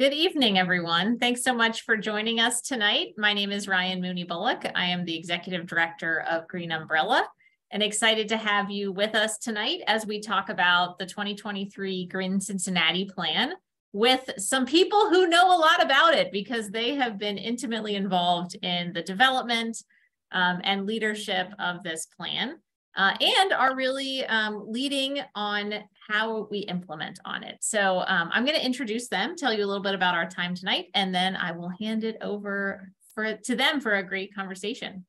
Good evening, everyone. Thanks so much for joining us tonight. My name is Ryan Mooney-Bullock. I am the Executive Director of Green Umbrella and excited to have you with us tonight as we talk about the 2023 Green Cincinnati Plan with some people who know a lot about it because they have been intimately involved in the development and leadership of this plan and are really leading on how we implement on it. So I'm going to introduce them, tell you a little bit about our time tonight, and then I will hand it over to them for a great conversation.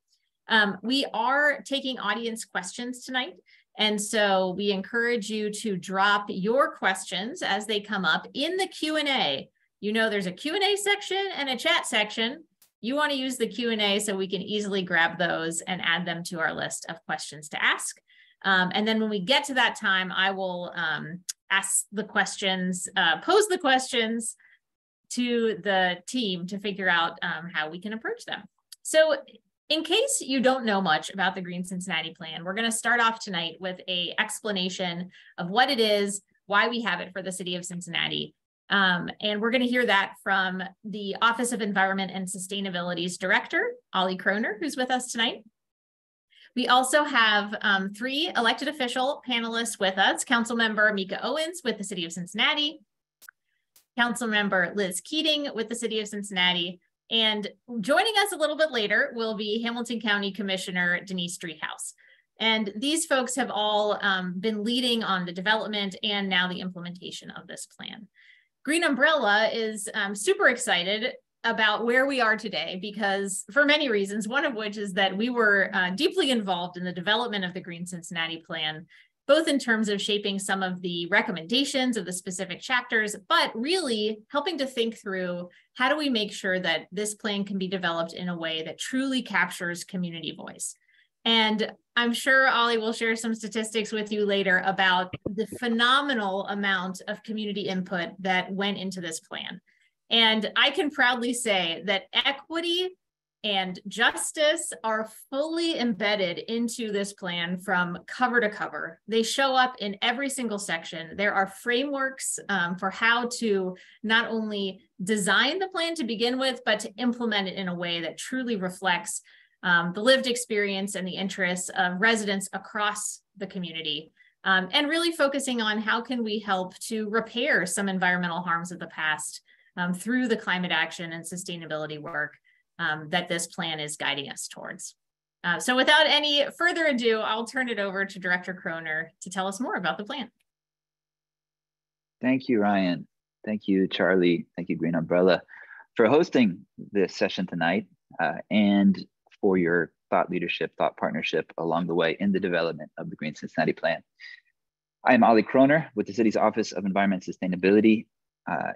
We are taking audience questions tonight, and so we encourage you to drop your questions as they come up in the Q&A. You know, there's a Q&A section and a chat section. You want to use the Q&A so we can easily grab those and add them to our list of questions to ask. And then when we get to that time, I will ask the questions, pose the questions to the team to figure out how we can approach them. So in case you don't know much about the Green Cincinnati Plan, we're going to start off tonight with an explanation of what it is, why we have it for the city of Cincinnati. And we're going to hear that from the Office of Environment and Sustainability's Director, Ollie Kroner, who's with us tonight. We also have three elected official panelists with us, Councilmember Meeka Owens with the City of Cincinnati, Councilmember Liz Keating with the City of Cincinnati, and joining us a little bit later will be Hamilton County Commissioner Denise Driehaus. And these folks have all been leading on the development and now the implementation of this plan. Green Umbrella is super excited about where we are today because for many reasons, one of which is that we were deeply involved in the development of the Green Cincinnati Plan, both in terms of shaping some of the recommendations of the specific chapters, but really helping to think through how do we make sure that this plan can be developed in a way that truly captures community voice. And I'm sure Ollie will share some statistics with you later about the phenomenal amount of community input that went into this plan. And I can proudly say that equity and justice are fully embedded into this plan from cover to cover. They show up in every single section. There are frameworks for how to not only design the plan to begin with, but to implement it in a way that truly reflects the lived experience and the interests of residents across the community. And really focusing on how can we help to repair some environmental harms of the past through the climate action and sustainability work that this plan is guiding us towards. So without any further ado, I'll turn it over to Director Kroner to tell us more about the plan. Thank you, Ryan. Thank you, Charlie. Thank you, Green Umbrella, for hosting this session tonight and for your thought leadership, thought partnership along the way in the development of the Green Cincinnati Plan. I am Ollie Kroner with the city's Office of Environment and Sustainability.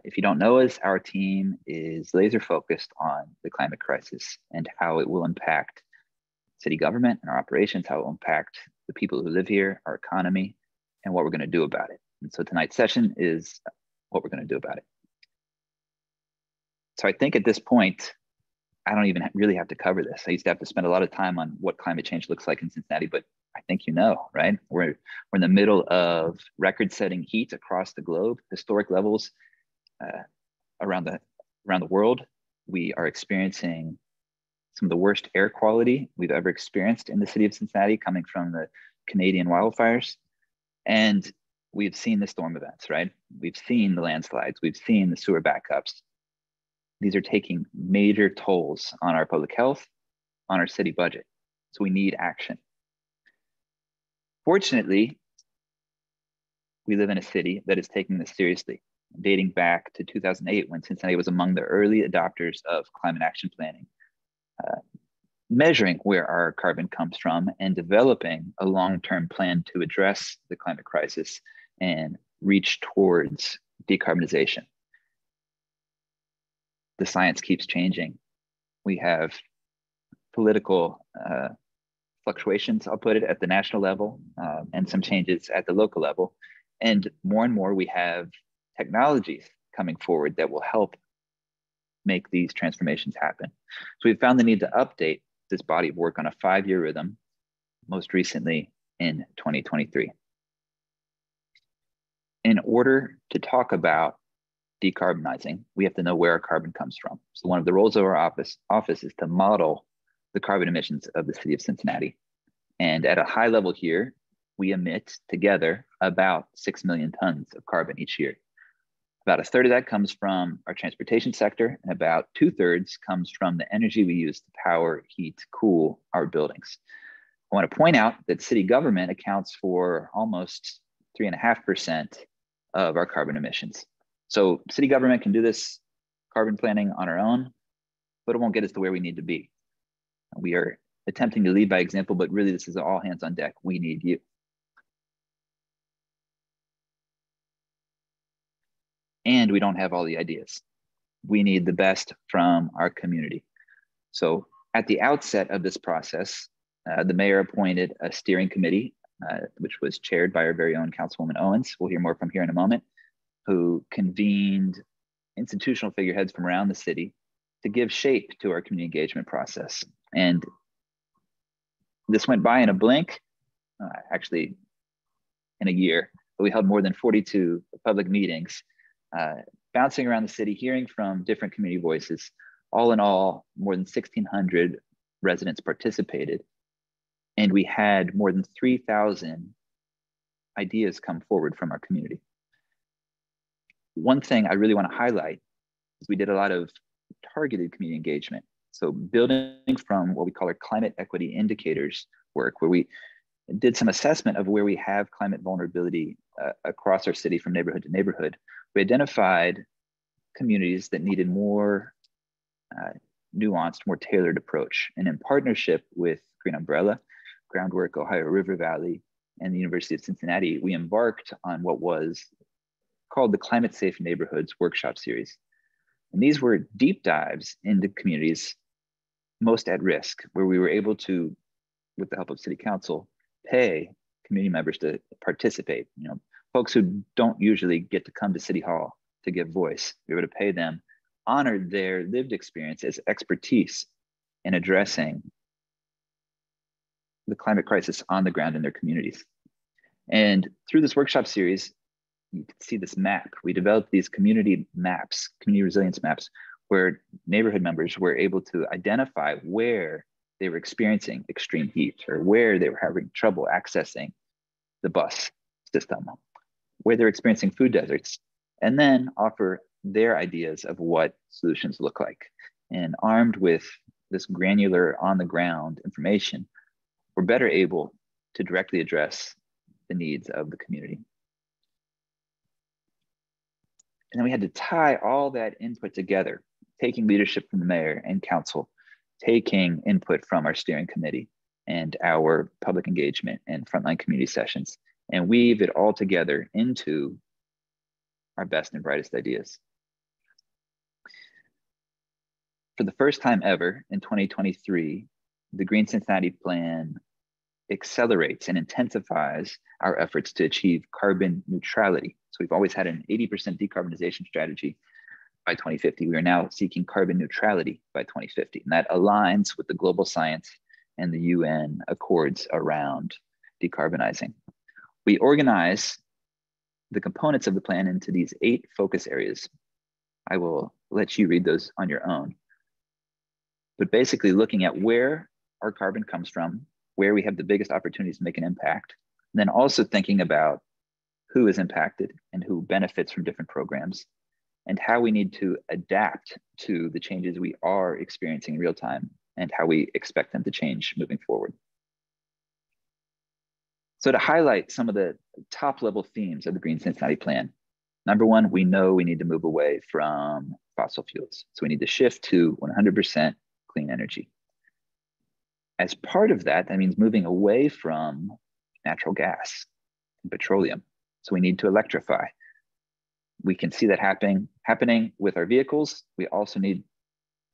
If you don't know us, our team is laser focused on the climate crisis and how it will impact city government and our operations, how it will impact the people who live here, our economy, and what we're going to do about it. And so tonight's session is what we're going to do about it. So I think at this point, I don't even really have to cover this. I used to have to spend a lot of time on what climate change looks like in Cincinnati, but I think you know, right? We're in the middle of record-setting heat across the globe, historic levels. Around the world, we are experiencing some of the worst air quality we've ever experienced in the city of Cincinnati, coming from the Canadian wildfires. And we've seen the storm events, right? We've seen the landslides, we've seen the sewer backups. These are taking major tolls on our public health, on our city budget. So we need action. Fortunately, we live in a city that is taking this seriously, dating back to 2008 when Cincinnati was among the early adopters of climate action planning, measuring where our carbon comes from and developing a long-term plan to address the climate crisis and reach towards decarbonization. The science keeps changing. We have political fluctuations, I'll put it, at the national level and some changes at the local level. And more we have technologies coming forward that will help make these transformations happen. So we've found the need to update this body of work on a five-year rhythm, most recently in 2023. In order to talk about decarbonizing, we have to know where our carbon comes from. So one of the roles of our office is to model the carbon emissions of the city of Cincinnati. And at a high level here, we emit together about 6 million tons of carbon each year. About a third of that comes from our transportation sector, and about 2/3 comes from the energy we use to power, heat, cool our buildings. I want to point out that city government accounts for almost 3.5% of our carbon emissions. So city government can do this carbon planning on our own, but it won't get us to where we need to be. We are attempting to lead by example, but really this is all hands on deck. We need you. And we don't have all the ideas. We need the best from our community. So at the outset of this process, the mayor appointed a steering committee, which was chaired by our very own Councilwoman Owens. We'll hear more from here in a moment, who convened institutional figureheads from around the city to give shape to our community engagement process. And this went by in a blink, actually in a year, but we held more than 42 public meetings bouncing around the city, hearing from different community voices. All in all, more than 1,600 residents participated. And we had more than 3,000 ideas come forward from our community. One thing I really want to highlight is we did a lot of targeted community engagement. So building from what we call our climate equity indicators work, where we did some assessment of where we have climate vulnerability across our city from neighborhood to neighborhood. We identified communities that needed more nuanced, more tailored approach. And in partnership with Green Umbrella, Groundwork Ohio River Valley, and the University of Cincinnati, we embarked on what was called the Climate Safe Neighborhoods Workshop Series. And these were deep dives into communities most at risk, where we were able to, with the help of City Council, pay community members to participate. You know, folks who don't usually get to come to City Hall to give voice, we were able to pay them, honor their lived experience as expertise in addressing the climate crisis on the ground in their communities. And through this workshop series, you can see this map. We developed these community maps, community resilience maps, where neighborhood members were able to identify where they were experiencing extreme heat, or where they were having trouble accessing the bus system, where they're experiencing food deserts, and then offer their ideas of what solutions look like. And armed with this granular on the ground information, we're better able to directly address the needs of the community. And then we had to tie all that input together, taking leadership from the mayor and council, taking input from our steering committee and our public engagement and frontline community sessions, and weave it all together into our best and brightest ideas. For the first time ever in 2023, the Green Cincinnati Plan accelerates and intensifies our efforts to achieve carbon neutrality. So we've always had an 80% decarbonization strategy by 2050. We are now seeking carbon neutrality by 2050. And that aligns with the global science and the UN accords around decarbonizing. We organize the components of the plan into these 8 focus areas. I will let you read those on your own. But basically looking at where our carbon comes from, where we have the biggest opportunities to make an impact, and then also thinking about who is impacted and who benefits from different programs, and how we need to adapt to the changes we are experiencing in real time and how we expect them to change moving forward. So to highlight some of the top level themes of the Green Cincinnati Plan, number 1, we know we need to move away from fossil fuels. So we need to shift to 100% clean energy. As part of that, that means moving away from natural gas and petroleum. So we need to electrify. We can see that happening with our vehicles. We also need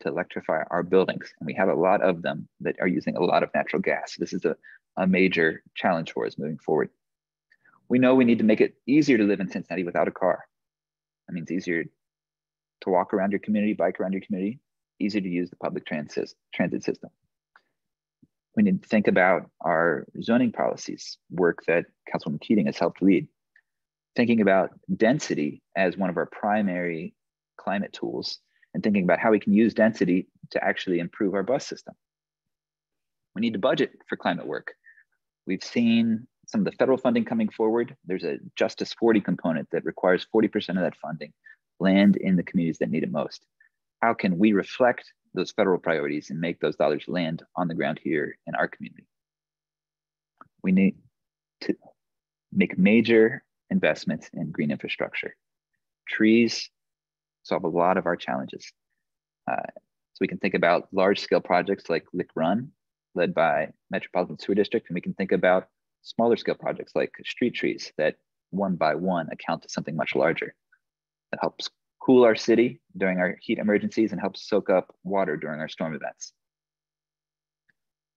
to electrify our buildings. And we have a lot of them that are using a lot of natural gas. This is a major challenge for us moving forward. We know we need to make it easier to live in Cincinnati without a car. That means easier to walk around your community, bike around your community, easier to use the public transit system. We need to think about our zoning policies, work that Councilwoman Keating has helped lead. thinking about density as one of our primary climate tools and thinking about how we can use density to actually improve our bus system. We need to budget for climate work. We've seen some of the federal funding coming forward. There's a Justice 40 component that requires 40% of that funding land in the communities that need it most. How can we reflect those federal priorities and make those dollars land on the ground here in our community? We need to make major investments in green infrastructure. Trees solve a lot of our challenges. So we can think about large scale projects like Lick Run, led by Metropolitan Sewer District, and we can think about smaller scale projects like street trees that one by one account to something much larger that helps cool our city during our heat emergencies and helps soak up water during our storm events.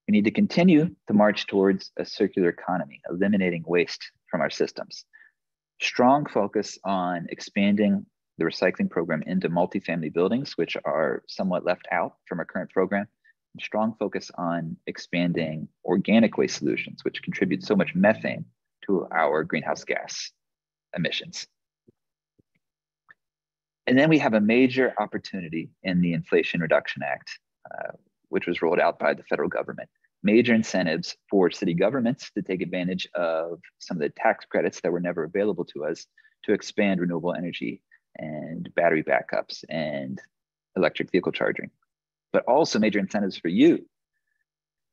We need to continue to march towards a circular economy, eliminating waste from our systems. Strong focus on expanding the recycling program into multifamily buildings, which are somewhat left out from our current program. Strong focus on expanding organic waste solutions, which contribute so much methane to our greenhouse gas emissions. And then we have a major opportunity in the Inflation Reduction Act, which was rolled out by the federal government. Major incentives for city governments to take advantage of some of the tax credits that were never available to us to expand renewable energy and battery backups and electric vehicle charging, but also major incentives for you.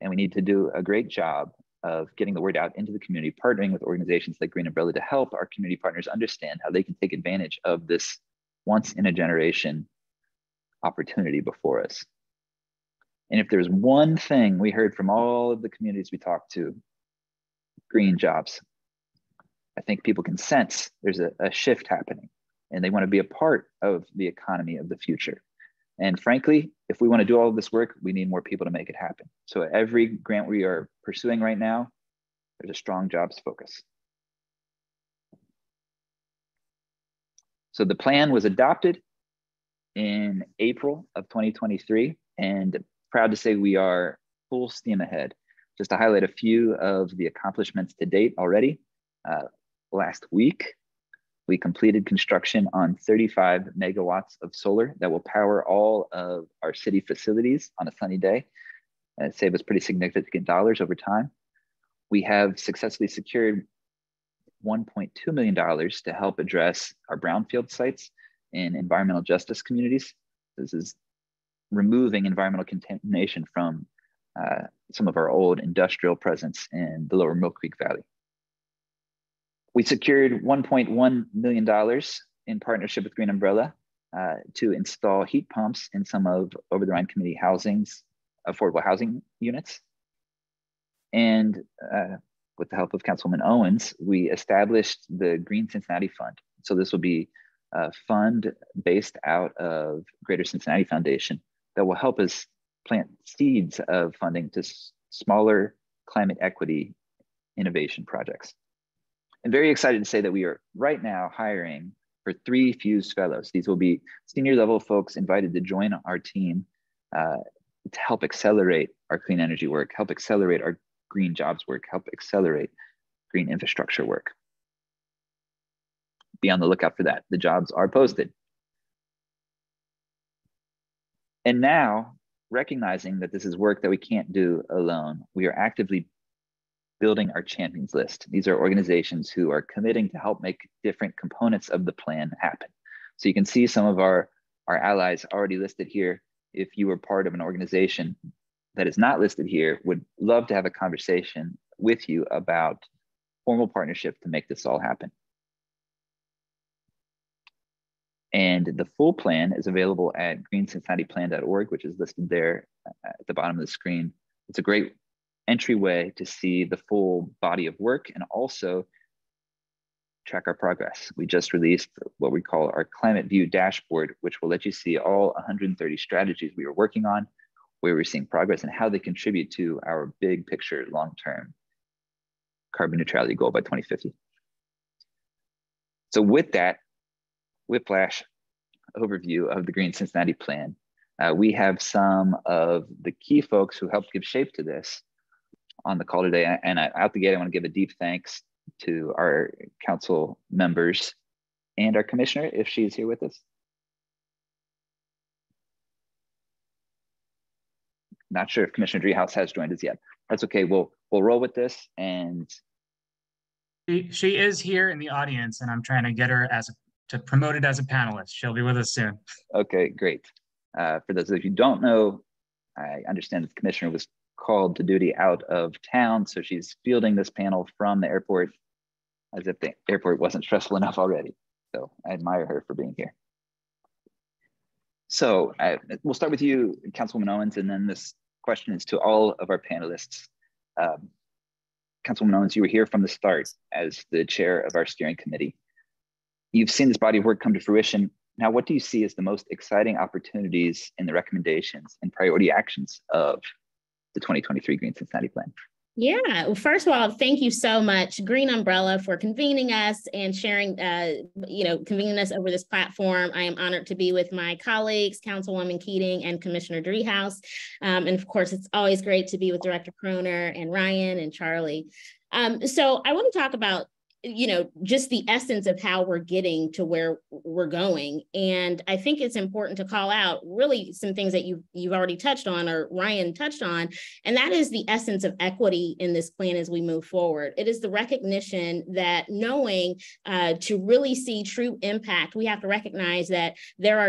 And we need to do a great job of getting the word out into the community, partnering with organizations like Green Umbrella to help our community partners understand how they can take advantage of this once in a generation opportunity before us. And if there's one thing we heard from all of the communities we talked to, green jobs. I think people can sense there's a shift happening and they want to be a part of the economy of the future. And frankly, if we want to do all of this work, we need more people to make it happen. So every grant we are pursuing right now, there's a strong jobs focus. So the plan was adopted in April of 2023, and proud to say we are full steam ahead. Just to highlight a few of the accomplishments to date already, last week, we completed construction on 35 megawatts of solar that will power all of our city facilities on a sunny day and save us pretty significant dollars over time. We have successfully secured $1.2 million to help address our brownfield sites in environmental justice communities. This is removing environmental contamination from some of our old industrial presence in the lower Milk Creek Valley. We secured $1.1 million in partnership with Green Umbrella to install heat pumps in some of Over the Rhine Community Housing's affordable housing units. And with the help of Councilwoman Owens, we established the Green Cincinnati Fund. So this will be a fund based out of Greater Cincinnati Foundation that will help us plant seeds of funding to smaller climate equity innovation projects. I'm very excited to say that we are right now hiring for 3 FUSE fellows. These will be senior level folks invited to join our team to help accelerate our clean energy work, help accelerate our green jobs work, help accelerate green infrastructure work. Be on the lookout for that. The jobs are posted. And now, recognizing that this is work that we can't do alone, we are actively building our champions list. These are organizations who are committing to help make different components of the plan happen. So you can see some of our allies already listed here. If you were part of an organization that is not listed here, would love to have a conversation with you about formal partnership to make this all happen. And the full plan is available at greencincinnatiplan.org, which is listed there at the bottom of the screen. It's a great entryway to see the full body of work and also track our progress. We just released what we call our Climate View Dashboard, which will let you see all 130 strategies we are working on, where we're seeing progress and how they contribute to our big picture long-term carbon neutrality goal by 2050. So with that whiplash overview of the Green Cincinnati Plan, we have some of the key folks who helped give shape to this on the call today. And out the gate, I want to give a deep thanks to our council members and our commissioner, if she's here with us. Not sure if Commissioner Driehaus has joined us yet. That's okay, we'll roll with this. And she is here in the audience, and I'm trying to get her to promote it as a panelist. She'll be with us soon. Okay, great. For those of you who don't know, I understand that the commissioner was called to duty out of town, so she's fielding this panel from the airport, as if the airport wasn't stressful enough already. So I admire her for being here. So we'll start with you, Councilwoman Owens, and then this question is to all of our panelists. Councilwoman Owens, you were here from the start as the chair of our steering committee. You've seen this body of work come to fruition. Now, what do you see as the most exciting opportunities in the recommendations and priority actions of the 2023 Green Cincinnati Plan? Yeah, well, first of all, thank you so much, Green Umbrella, for convening us and sharing, convening us over this platform. I am honored to be with my colleagues, Councilwoman Keating and Commissioner Driehaus. And of course, it's always great to be with Director Kroner and Ryan and Charlie. So I want to talk about, just the essence of how we're getting to where we're going. And I think it's important to call out really some things that you've already touched on, or Ryan touched on, and that is the essence of equity in this plan as we move forward. It is the recognition that knowing to really see true impact, we have to recognize that there are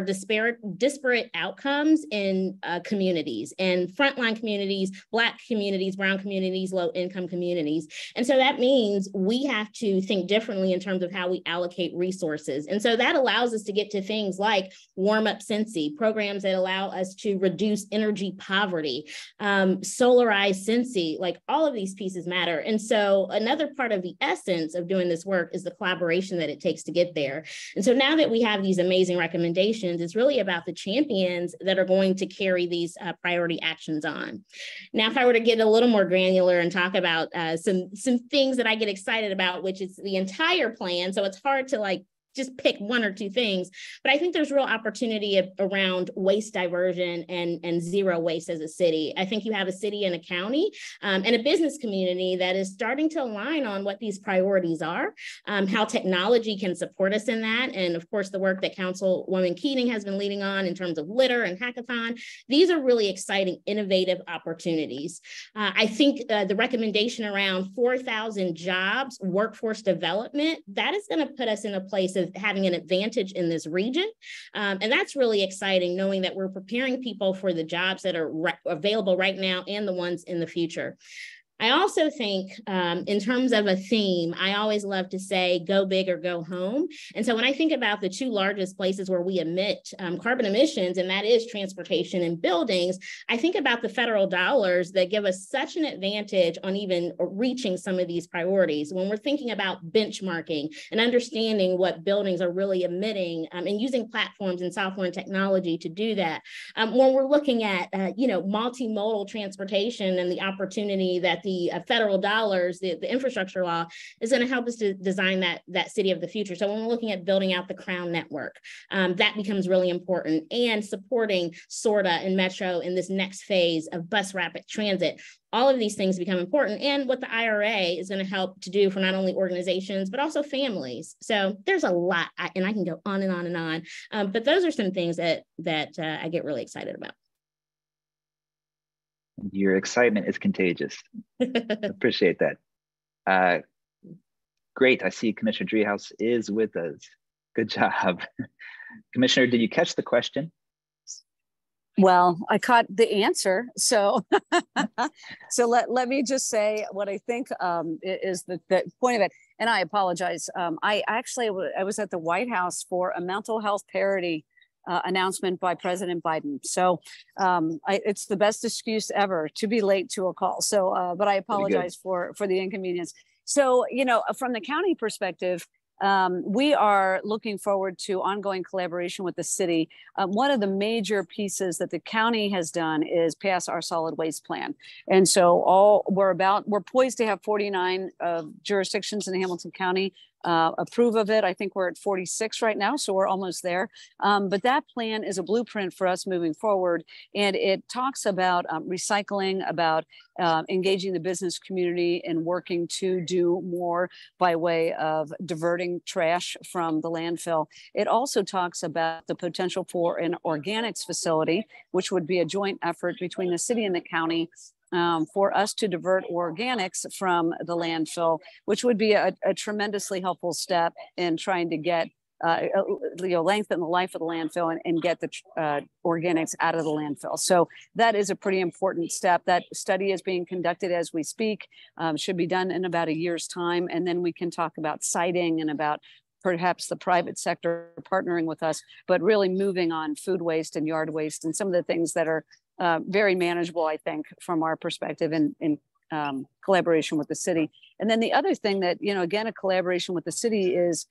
disparate outcomes in communities, and frontline communities, Black communities, Brown communities, low-income communities. And so that means we have to think differently in terms of how we allocate resources. And so that allows us to get to things like Warm Up Cincy, programs that allow us to reduce energy poverty, Solarize Sensi, like all of these pieces matter. And so another part of the essence of doing this work is the collaboration that it takes to get there. And so now that we have these amazing recommendations, it's really about the champions that are going to carry these priority actions on. Now, if I were to get a little more granular and talk about some things that I get excited about, which is the entire plan. So it's hard to just pick one or two things, but I think there's real opportunity around waste diversion and zero waste as a city. I think you have a city and a county and a business community that is starting to align on what these priorities are, how technology can support us in that. And of course, the work that Councilwoman Keating has been leading on in terms of litter and hackathon. These are really exciting, innovative opportunities. I think the recommendation around 4,000 jobs, workforce development, that is going to put us in a place of having an advantage in this region. And that's really exciting, knowing that we're preparing people for the jobs that are available right now and the ones in the future. I also think in terms of a theme, I always love to say, go big or go home. And so when I think about the two largest places where we emit carbon emissions, and that is transportation and buildings, I think about the federal dollars that give us such an advantage on even reaching some of these priorities. When we're thinking about benchmarking and understanding what buildings are really emitting and using platforms and software and technology to do that. When we're looking at, multimodal transportation and the opportunity that the federal dollars, the infrastructure law is going to help us to design that city of the future. So when we're looking at building out the Crown network, that becomes really important, and supporting SORTA and Metro in this next phase of bus rapid transit. All of these things become important, and what the IRA is going to help to do for not only organizations, but also families. So there's a lot, and I can go on and on and on, but those are some things that I get really excited about. Your excitement is contagious. Appreciate that. Great. I see Commissioner Driehaus is with us. Good job. Commissioner, did you catch the question? Well, I caught the answer. So, let me just say what I think is the point of it. And I apologize. I was at the White House for a mental health parity announcement by President Biden. So it's the best excuse ever to be late to a call. So, but I apologize for the inconvenience. So, from the county perspective, We are looking forward to ongoing collaboration with the city. One of the major pieces that the county has done is pass our solid waste plan. And so we're poised to have 49 jurisdictions in Hamilton County approve of it. I think we're at 46 right now, so we're almost there. But that plan is a blueprint for us moving forward. And it talks about recycling, about engaging the business community and working to do more by way of diverting trash from the landfill. It also talks about the potential for an organics facility, which would be a joint effort between the city and the county, for us to divert organics from the landfill, which would be a tremendously helpful step in trying to get, lengthen the life of the landfill and get the organics out of the landfill. So that is a pretty important step. That study is being conducted as we speak, should be done in about a year's time. And then we can talk about siting and about perhaps the private sector partnering with us, but really moving on food waste and yard waste and some of the things that are very manageable, I think, from our perspective in collaboration with the city. And then the other thing that, again, a collaboration with the city is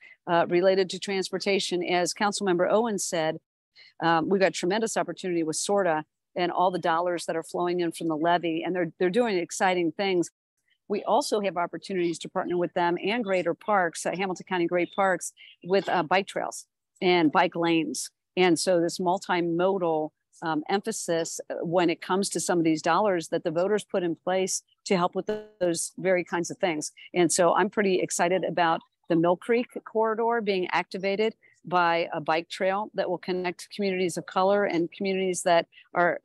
related to transportation. As Councilmember Owens said, we've got tremendous opportunity with SORTA and all the dollars that are flowing in from the levy, and they're doing exciting things. We also have opportunities to partner with them and Greater Parks, Hamilton County Great Parks, with bike trails and bike lanes. And so this multimodal emphasis when it comes to some of these dollars that the voters put in place to help with those very kinds of things. And so I'm pretty excited about the Mill Creek corridor being activated by a bike trail that will connect communities of color and communities that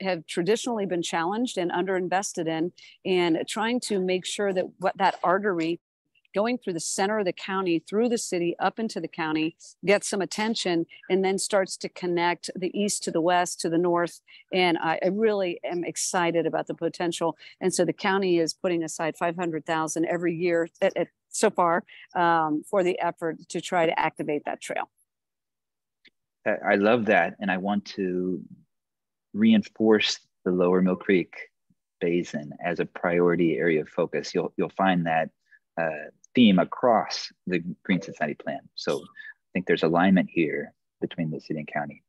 have traditionally been challenged and underinvested in, and trying to make sure that that artery going through the center of the county, through the city, up into the county, gets some attention and then starts to connect the east to the west to the north. And I really am excited about the potential. And so the county is putting aside $500,000 every year so far for the effort to try to activate that trail. I love that. And I want to reinforce the Lower Mill Creek Basin as a priority area of focus. You'll find that theme across the Green Cincinnati Plan. So I think there's alignment here between the city and county.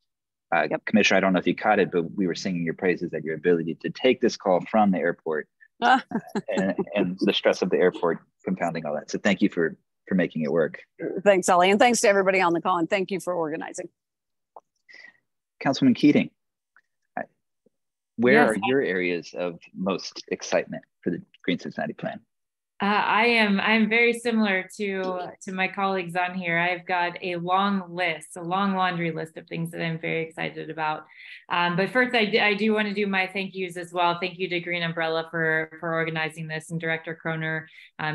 Yep. Commissioner, I don't know if you caught it, but we were singing your praises at your ability to take this call from the airport and the stress of the airport compounding all that. So thank you for making it work. Thanks, Ollie, and thanks to everybody on the call, and thank you for organizing. Councilman Keating, where are your areas of most excitement for the Green Cincinnati Plan? I'm very similar to my colleagues on here. I've got a long laundry list of things that I'm very excited about. But first, I do want to do my thank yous as well. Thank you to Green Umbrella for organizing this, and Director Kroner,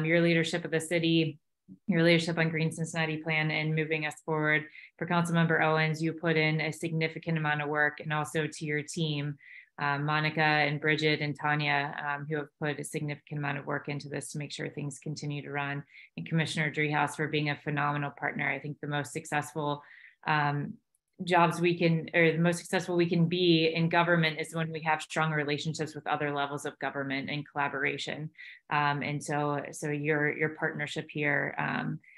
your leadership of the city, your leadership on Green Cincinnati Plan and moving us forward. For Councilmember Owens, you put in a significant amount of work, and also to your team, Monica and Bridget and Tanya, who have put a significant amount of work into this to make sure things continue to run, and Commissioner Driehaus for being a phenomenal partner. I think the most successful the most successful we can be in government is when we have strong relationships with other levels of government and collaboration. And so your partnership here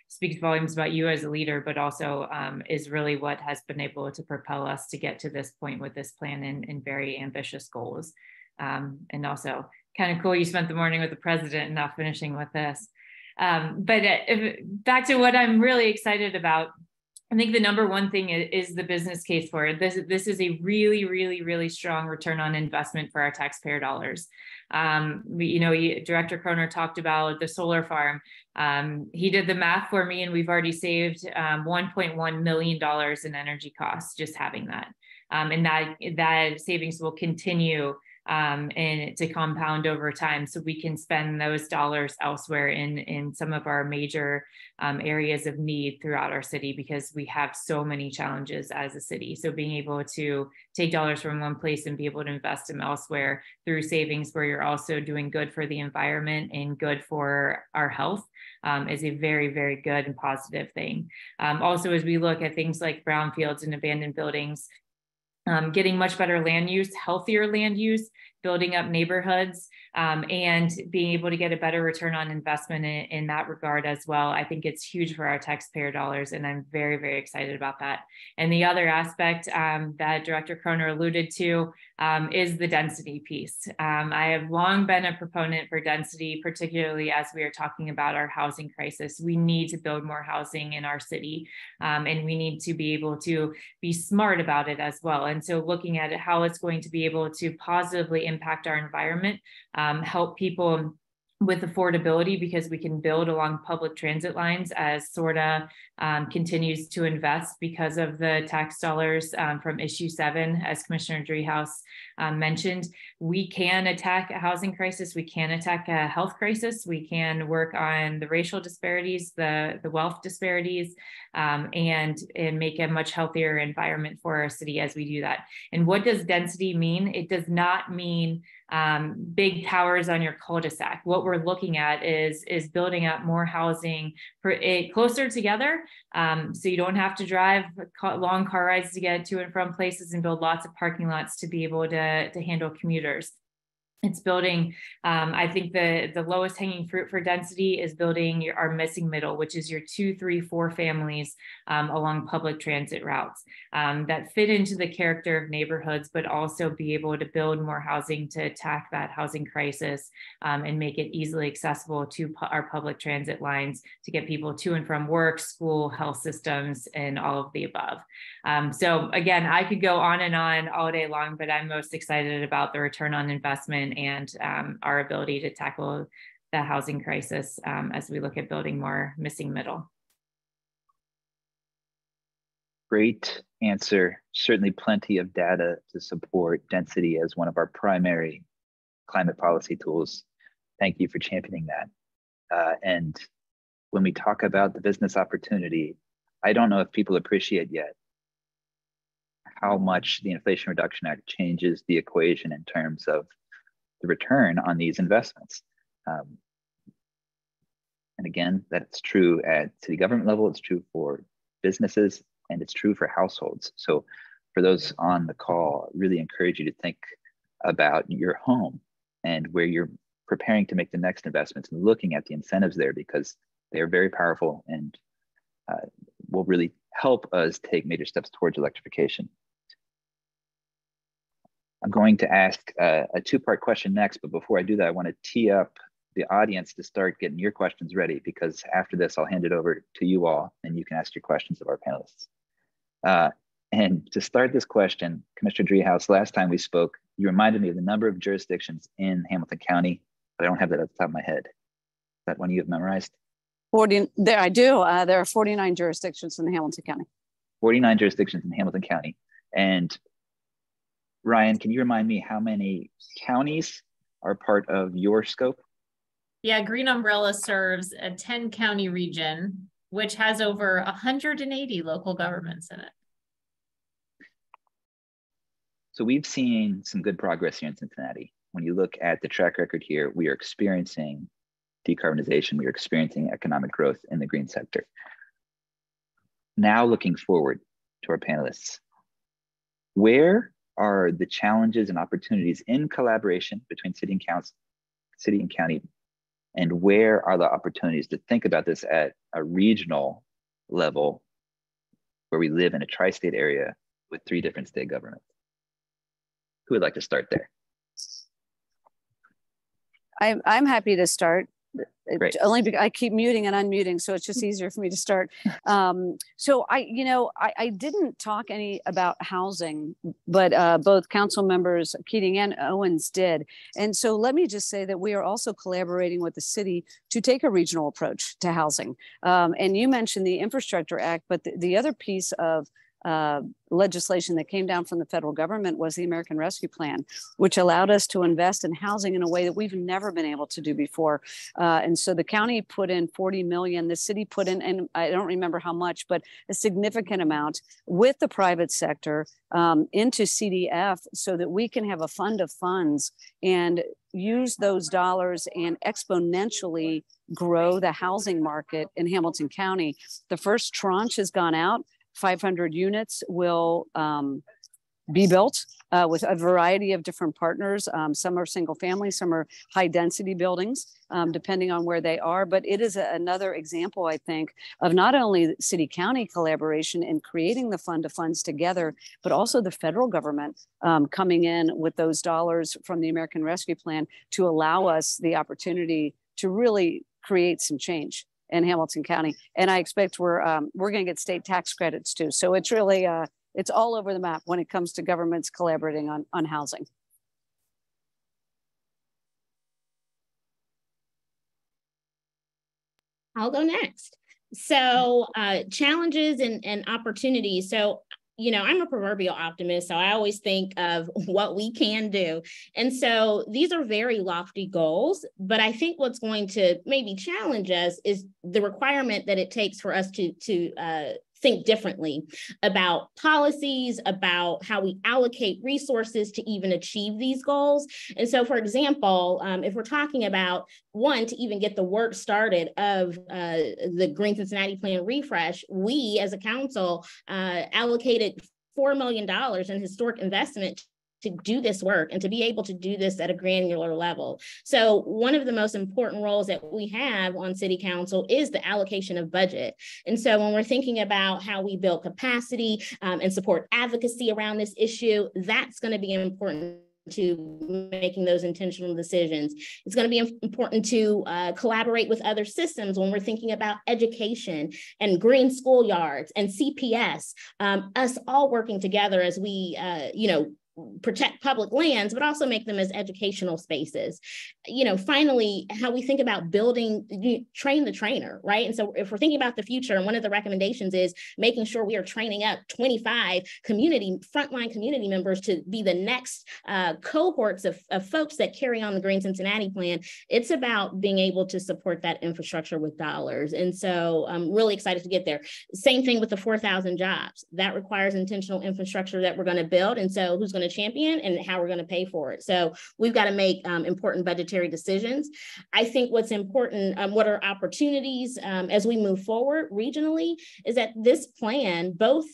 speaks volumes about you as a leader, but also is really what has been able to propel us to get to this point with this plan and very ambitious goals. And also kind of cool you spent the morning with the president and now finishing with this. Back to what I'm really excited about. I think the number one thing is the business case for it. This is a really, really, really strong return on investment for our taxpayer dollars. Director Kroner talked about the solar farm. He did the math for me, and we've already saved $1.1 million in energy costs just having that. And that savings will continue and to compound over time, so we can spend those dollars elsewhere in some of our major areas of need throughout our city, because we have so many challenges as a city. So being able to take dollars from one place and be able to invest them elsewhere through savings where you're also doing good for the environment and good for our health is a very, very good and positive thing. Also, as we look at things like brownfields and abandoned buildings, getting much better land use, healthier land use, building up neighborhoods and being able to get a better return on investment in that regard as well. I think it's huge for our taxpayer dollars, and I'm very, very excited about that. And the other aspect that Director Kroner alluded to is the density piece. I have long been a proponent for density, particularly as we are talking about our housing crisis. We need to build more housing in our city, and we need to be able to be smart about it as well. And so looking at how it's going to be able to positively impact our environment, help people with affordability, because we can build along public transit lines as SORTA continues to invest because of the tax dollars from issue 7, as Commissioner Driehaus mentioned. We can attack a housing crisis, we can attack a health crisis, we can work on the racial disparities, the wealth disparities, and make a much healthier environment for our city as we do that. And what does density mean? It does not mean big towers on your cul-de-sac. What we're looking at is building up more housing for it closer together, so you don't have to drive long car rides to get to and from places, and build lots of parking lots to be able to handle commuters. It's building, I think the lowest hanging fruit for density is building our missing middle, which is your 2, 3, 4 families along public transit routes that fit into the character of neighborhoods, but also be able to build more housing to attack that housing crisis and make it easily accessible to our public transit lines to get people to and from work, school, health systems, and all of the above. So again, I could go on and on all day long, but I'm most excited about the return on investment and our ability to tackle the housing crisis as we look at building more missing middle. Great answer. Certainly plenty of data to support density as one of our primary climate policy tools. Thank you for championing that. And when we talk about the business opportunity, I don't know if people appreciate yet how much the Inflation Reduction Act changes the equation in terms of the return on these investments. And again, that's true at city government level, it's true for businesses, and it's true for households. So for those on the call, I really encourage you to think about your home and where you're preparing to make the next investments and looking at the incentives there, because they are very powerful and will really help us take major steps towards electrification. I'm going to ask a two-part question next, but before I do that, I want to tee up the audience to start getting your questions ready, because after this, I'll hand it over to you all and you can ask your questions of our panelists. And to start this question, Commissioner Driehaus, last time we spoke, you reminded me of the number of jurisdictions in Hamilton County, but I don't have that at the top of my head. Is that one you have memorized? I do. There are 49 jurisdictions in Hamilton County. 49 jurisdictions in Hamilton County. And Ryan, can you remind me how many counties are part of your scope? Yeah, Green Umbrella serves a 10-county region, which has over 180 local governments in it. So we've seen some good progress here in Cincinnati. When you look at the track record here, we are experiencing decarbonization, we are experiencing economic growth in the green sector. Now looking forward to our panelists, where are the challenges and opportunities in collaboration between city and county, and where are the opportunities to think about this at a regional level where we live in a tri-state area with 3 different state governments? Who would like to start there? I'm happy to start. Great. I keep muting and unmuting, so it's just easier for me to start. So I didn't talk any about housing, but both council members Keating and Owens did. And so let me just say that we are also collaborating with the city to take a regional approach to housing. And you mentioned the Infrastructure Act, but the other piece of legislation that came down from the federal government was the American Rescue Plan, which allowed us to invest in housing in a way that we've never been able to do before. And so the county put in $40 million, the city put in, and I don't remember how much, but a significant amount with the private sector into CDF so that we can have a fund of funds and use those dollars and exponentially grow the housing market in Hamilton County. The first tranche has gone out. 500 units will be built with a variety of different partners. Some are single family, some are high density buildings, depending on where they are. But it is another example, I think, of not only city county collaboration in creating the fund of funds together, but also the federal government coming in with those dollars from the American Rescue Plan to allow us the opportunity to really create some change in Hamilton County. And I expect we're going to get state tax credits too. So it's really, it's all over the map when it comes to governments collaborating on housing. I'll go next. So challenges and opportunities. So, you know, I'm a proverbial optimist, so I always think of what we can do. And so these are very lofty goals, but I think what's going to maybe challenge us is the requirement that it takes for us to think differently about policies, about how we allocate resources to even achieve these goals. And so, for example, if we're talking about one, to even get the work started of the Green Cincinnati Plan refresh, we as a council allocated $4 million in historic investment to do this work and to be able to do this at a granular level. So one of the most important roles that we have on City Council is the allocation of budget. And so when we're thinking about how we build capacity and support advocacy around this issue, that's going to be important to making those intentional decisions. It's going to be important to collaborate with other systems when we're thinking about education and green schoolyards and CPS, us all working together as we, you know, protect public lands, but also make them as educational spaces. You know, finally, how we think about building, train the trainer, right? And so if we're thinking about the future, and one of the recommendations is making sure we are training up 25 frontline community members to be the next cohorts of folks that carry on the Green Cincinnati Plan. It's about being able to support that infrastructure with dollars. And so I'm really excited to get there. Same thing with the 4,000 jobs. That requires intentional infrastructure that we're going to build. And so who's going to champion and how we're going to pay for it. So we've got to make important budgetary decisions. I think what's important, what are opportunities as we move forward regionally, is that this plan, both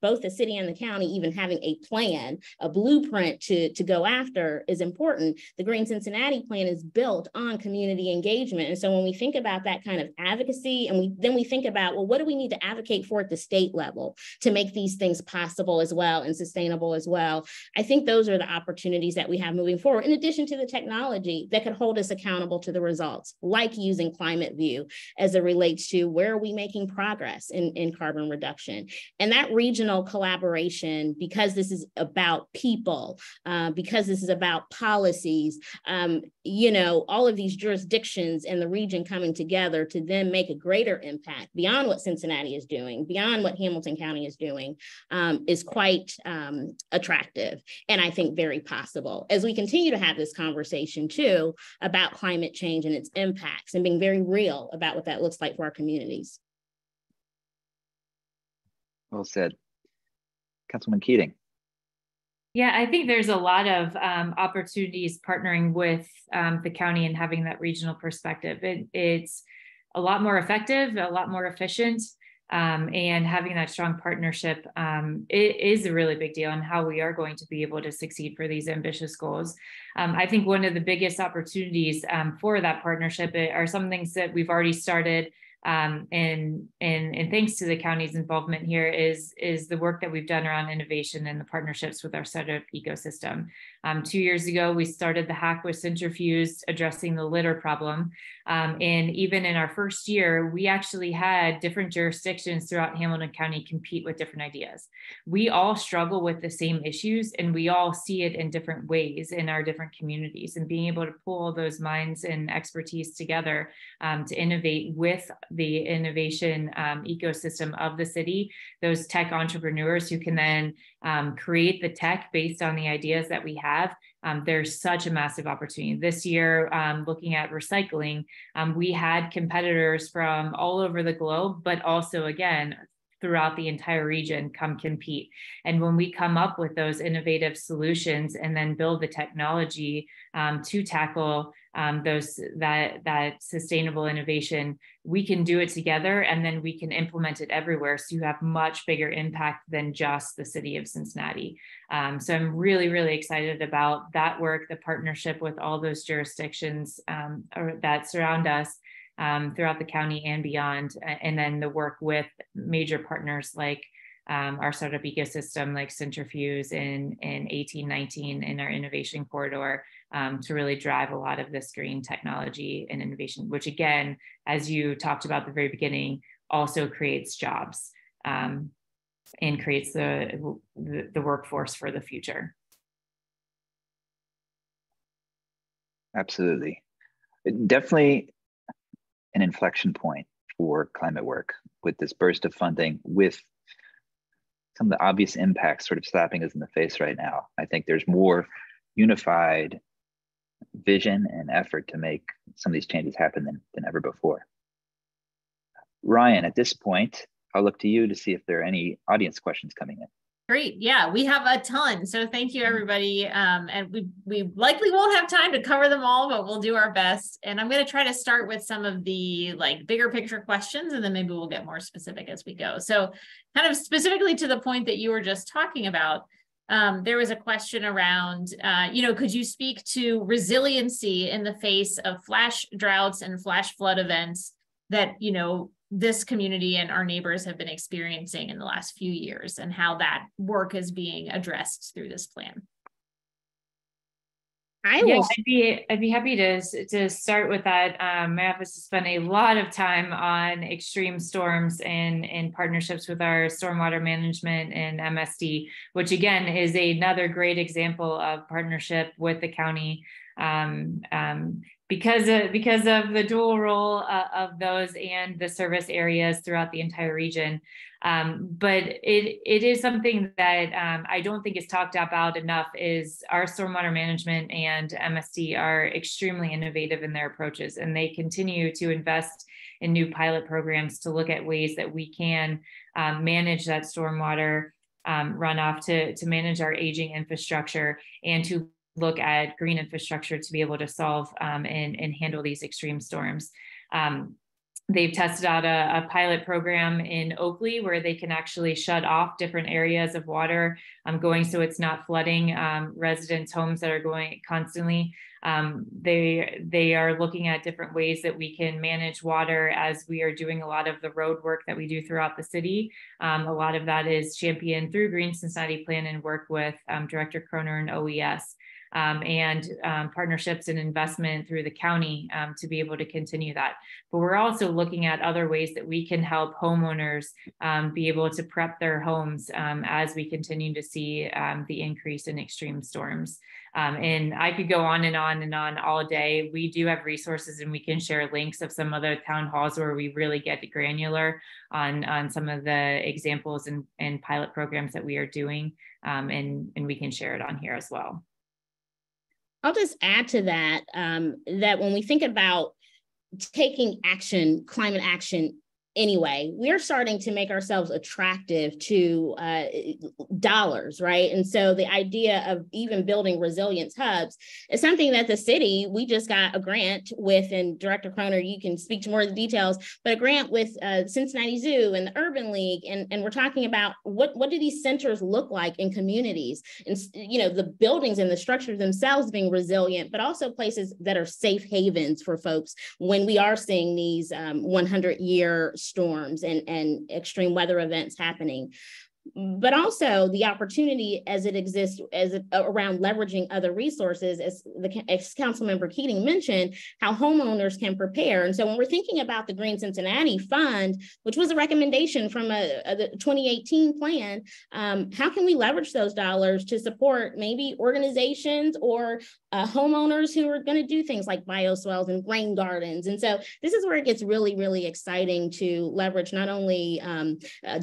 the city and the county, even having a plan, a blueprint to go after is important. The Green Cincinnati Plan is built on community engagement. And so when we think about that kind of advocacy, and then we think about, well, what do we need to advocate for at the state level to make these things possible as well and sustainable as well? I think those are the opportunities that we have moving forward, in addition to the technology that could hold us accountable to the results, like using Climate View as it relates to where are we making progress in carbon reduction. And that regional collaboration, because this is about people, because this is about policies, you know, all of these jurisdictions in the region coming together to then make a greater impact beyond what Cincinnati is doing, beyond what Hamilton County is doing, is quite attractive. And I think very possible as we continue to have this conversation too about climate change and its impacts, and being very real about what that looks like for our communities. Well said. Councilman Keating. Yeah, I think there's a lot of opportunities partnering with the county and having that regional perspective. It's a lot more effective, a lot more efficient. And having that strong partnership, it is a really big deal on how we are going to be able to succeed for these ambitious goals. I think one of the biggest opportunities for that partnership are some things that we've already started, and thanks to the county's involvement here is the work that we've done around innovation and the partnerships with our startup ecosystem. 2 years ago, we started the hack with Centrifuse, addressing the litter problem. And even in our first year, we actually had different jurisdictions throughout Hamilton County compete with different ideas. We all struggle with the same issues, and we all see it in different ways in our different communities, and being able to pull those minds and expertise together to innovate with the innovation ecosystem of the city, those tech entrepreneurs who can then create the tech based on the ideas that we have. There's such a massive opportunity. This year, looking at recycling, we had competitors from all over the globe, but also, again, throughout the entire region come compete. And when we come up with those innovative solutions and then build the technology to tackle that sustainable innovation, we can do it together, and then we can implement it everywhere. So you have much bigger impact than just the city of Cincinnati. So I'm really, really excited about that work, the partnership with all those jurisdictions that surround us throughout the county and beyond, and then the work with major partners like our startup ecosystem, like Centrifuse in 1819 in our innovation corridor, to really drive a lot of this green technology and innovation, which again, as you talked about at the very beginning, also creates jobs and creates the workforce for the future. Absolutely. Definitely an inflection point for climate work with this burst of funding, with some of the obvious impacts sort of slapping us in the face right now. I think there's more unified vision and effort to make some of these changes happen than ever before. Ryan, at this point, I'll look to you to see if there are any audience questions coming in. Great. Yeah, we have a ton. So thank you, everybody. And we likely won't have time to cover them all, but we'll do our best. And I'm going to try to start with some of the bigger picture questions, and then maybe we'll get more specific as we go. So kind of specifically to the point that you were just talking about, there was a question around, could you speak to resiliency in the face of flash droughts and flash flood events that, this community and our neighbors have been experiencing in the last few years, and how that work is being addressed through this plan? I'd be happy to start with that. My office has spent a lot of time on extreme storms and in partnerships with our stormwater management and MSD, which again is another great example of partnership with the county. Because of the dual role of those and the service areas throughout the entire region. But it is something that I don't think is talked about enough, is our stormwater management and MSD are extremely innovative in their approaches, and they continue to invest in new pilot programs to look at ways that we can manage that stormwater runoff, to manage our aging infrastructure, and to look at green infrastructure to be able to solve and handle these extreme storms. They've tested out a pilot program in Oakley where they can actually shut off different areas of water going, so it's not flooding residents' homes that are going constantly. They are looking at different ways that we can manage water as we are doing a lot of the road work that we do throughout the city. A lot of that is championed through Green Cincinnati Plan and work with Director Kroner and OES. And partnerships and investment through the county to be able to continue that. But we're also looking at other ways that we can help homeowners be able to prep their homes as we continue to see the increase in extreme storms. And I could go on and on and on all day. We do have resources, and we can share links of some other town halls where we really get granular on some of the examples and pilot programs that we are doing, and we can share it on here as well. I'll just add to that, that when we think about taking action, climate action anyway, we're starting to make ourselves attractive to dollars, right? And so the idea of even building resilience hubs is something that the city, we just got a grant with, and Director Kroner, you can speak to more of the details, but a grant with Cincinnati Zoo and the Urban League. And we're talking about what do these centers look like in communities, and the buildings and the structures themselves being resilient, but also places that are safe havens for folks when we are seeing these 100-year storms and extreme weather events happening, but also the opportunity as it exists around leveraging other resources, as Councilmember Keating mentioned, how homeowners can prepare. And so when we're thinking about the Green Cincinnati Fund, which was a recommendation from the 2018 plan, how can we leverage those dollars to support maybe organizations or homeowners who are going to do things like bioswales and rain gardens? And so this is where it gets really, really exciting to leverage not only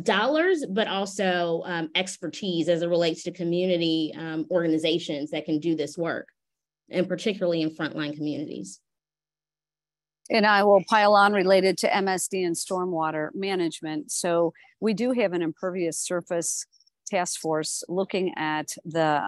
dollars, but also expertise as it relates to community organizations that can do this work, and particularly in frontline communities. And I will pile on related to MSD and stormwater management. So we do have an impervious surface task force looking at the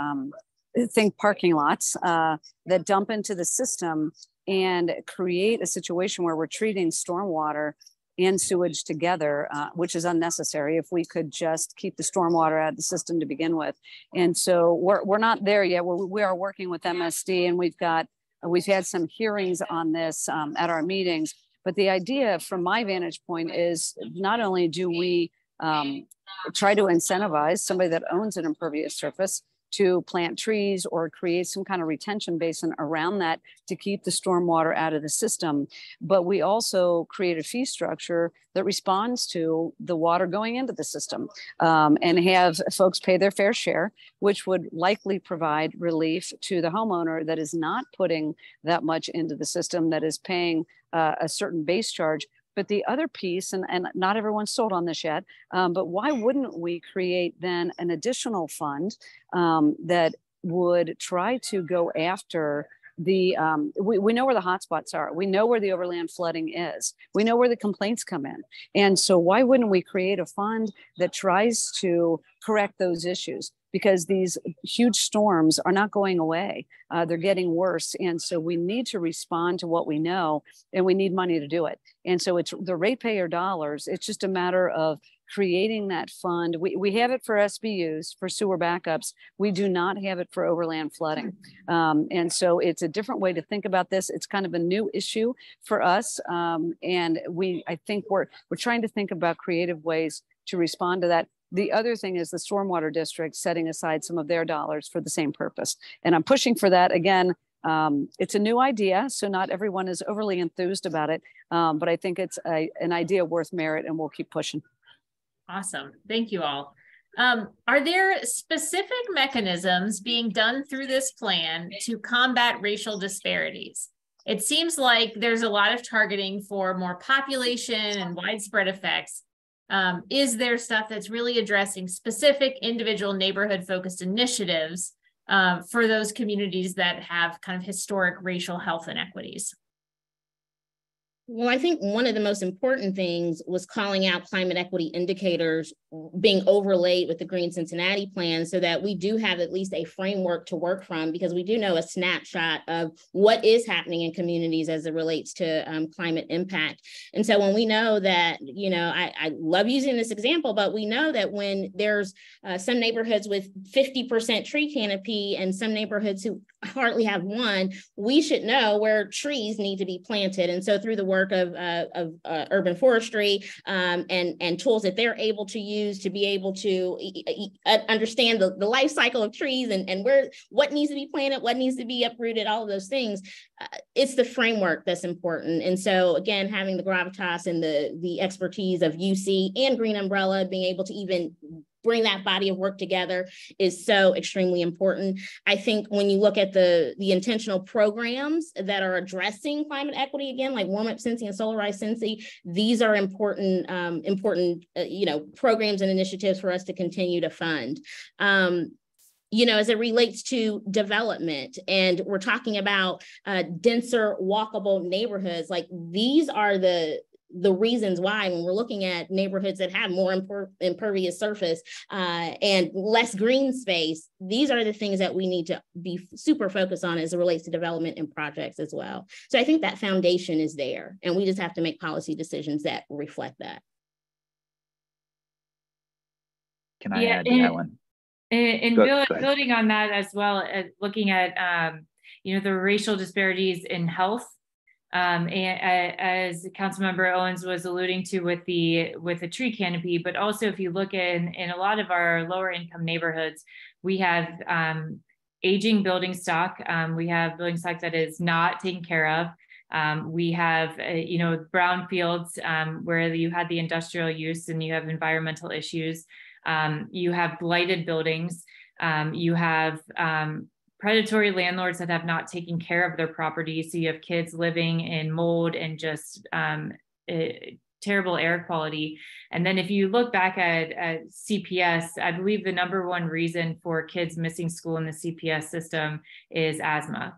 parking lots that dump into the system and create a situation where we're treating stormwater and sewage together, which is unnecessary if we could just keep the stormwater out of the system to begin with. And so we're not there yet. We are working with MSD, and we've had some hearings on this at our meetings. But the idea from my vantage point is not only do we try to incentivize somebody that owns an impervious surface to plant trees or create some kind of retention basin around that to keep the stormwater out of the system. But we also create a fee structure that responds to the water going into the system and have folks pay their fair share, which would likely provide relief to the homeowner that is not putting that much into the system, that is paying a certain base charge. But the other piece, and not everyone's sold on this yet, but why wouldn't we create then an additional fund that would try to go after the, we know where the hotspots are. We know where the overland flooding is. We know where the complaints come in. And so why wouldn't we create a fund that tries to correct those issues? Because these huge storms are not going away. They're getting worse. And so we need to respond to what we know, and we need money to do it. And so it's the ratepayer dollars. It's just a matter of creating that fund. We have it for SBUs, for sewer backups. We do not have it for overland flooding. And so it's a different way to think about this. It's kind of a new issue for us. And I think we're trying to think about creative ways to respond to that. The other thing is the stormwater district setting aside some of their dollars for the same purpose. And I'm pushing for that. Again, it's a new idea, so not everyone is overly enthused about it, but I think it's an idea worth merit, and we'll keep pushing. Awesome. Thank you all. Are there specific mechanisms being done through this plan to combat racial disparities? It seems like there's a lot of targeting for more population and widespread effects. Is there stuff that's really addressing specific individual neighborhood-focused initiatives for those communities that have kind of historic racial health inequities? Well, I think one of the most important things was calling out climate equity indicators being overlaid with the Green Cincinnati Plan so that we do have at least a framework to work from, because we do know a snapshot of what is happening in communities as it relates to climate impact. And so when we know that, you know, I love using this example, but we know that when there's some neighborhoods with 50% tree canopy and some neighborhoods who hardly have one, we should know where trees need to be planted. And so through the work of urban forestry and tools that they're able to use to be able to understand the life cycle of trees and where, what needs to be planted, what needs to be uprooted, all of those things, it's the framework that's important. And so again, having the gravitas and the expertise of UC and Green Umbrella, being able to even bring that body of work together is so extremely important. I think when you look at the intentional programs that are addressing climate equity, again, like Warm Up Cincy and Solarize Sensi, these are important, you know, programs and initiatives for us to continue to fund. You know, as it relates to development, and we're talking about denser, walkable neighborhoods, like these are the reasons why when we're looking at neighborhoods that have more impervious surface and less green space, these are the things that we need to be super focused on as it relates to development and projects as well. So I think that foundation is there, and we just have to make policy decisions that reflect that. Can I add to that one? And building on that as well, looking at you know, the racial disparities in health, and as Councilmember Owens was alluding to with the tree canopy, but also if you look in a lot of our lower income neighborhoods, we have aging building stock. We have building stock that is not taken care of. We have you know, brown fields where you had the industrial use and you have environmental issues. You have blighted buildings. You have predatory landlords that have not taken care of their property. So you have kids living in mold and just terrible air quality. And then if you look back at CPS, I believe the number one reason for kids missing school in the CPS system is asthma,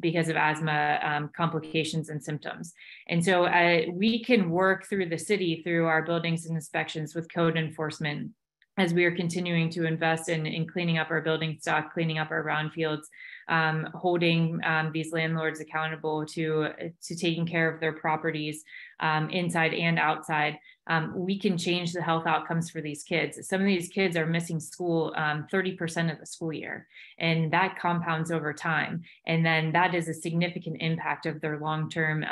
because of asthma complications and symptoms. And so we can work through the city, through our buildings and inspections with code enforcement, as we are continuing to invest in cleaning up our building stock, cleaning up our brownfields, holding these landlords accountable to taking care of their properties inside and outside, we can change the health outcomes for these kids. Some of these kids are missing school 30% of the school year, and that compounds over time. And then that is a significant impact of their long-term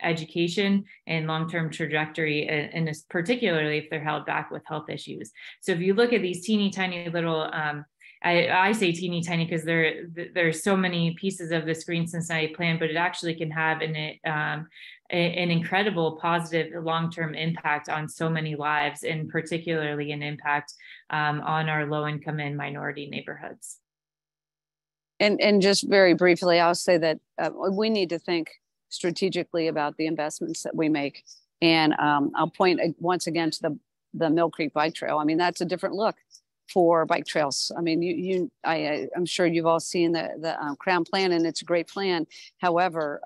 education and long-term trajectory, and particularly if they're held back with health issues. So if you look at these teeny tiny little I say teeny tiny because there's so many pieces of this Green Cincinnati Plan, but it actually can have an incredible positive long-term impact on so many lives, and particularly an impact on our low-income and minority neighborhoods. And just very briefly, I'll say that we need to think strategically about the investments that we make. And I'll point once again to the Mill Creek Bike Trail. I mean, that's a different look for bike trails. I mean, I'm sure you've all seen the Crown plan, and it's a great plan. However,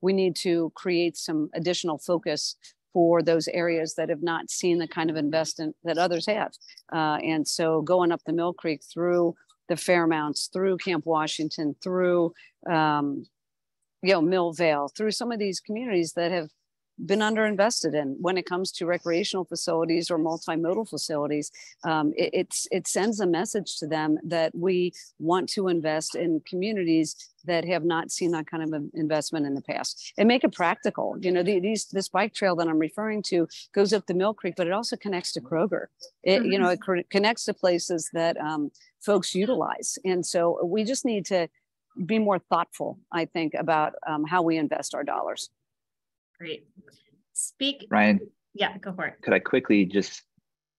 we need to create some additional focus for those areas that have not seen the kind of investment that others have. And so going up the Mill Creek through the Fairmounts, through Camp Washington, through Millvale, through some of these communities that have been underinvested in when it comes to recreational facilities or multimodal facilities. It sends a message to them that we want to invest in communities that have not seen that kind of investment in the past, and make it practical. You know, this bike trail that I'm referring to goes up the Mill Creek, but it also connects to Kroger. It connects to places that folks utilize. And so we just need to be more thoughtful, I think, about how we invest our dollars. Great. Ryan. Yeah, go for it. Could I quickly just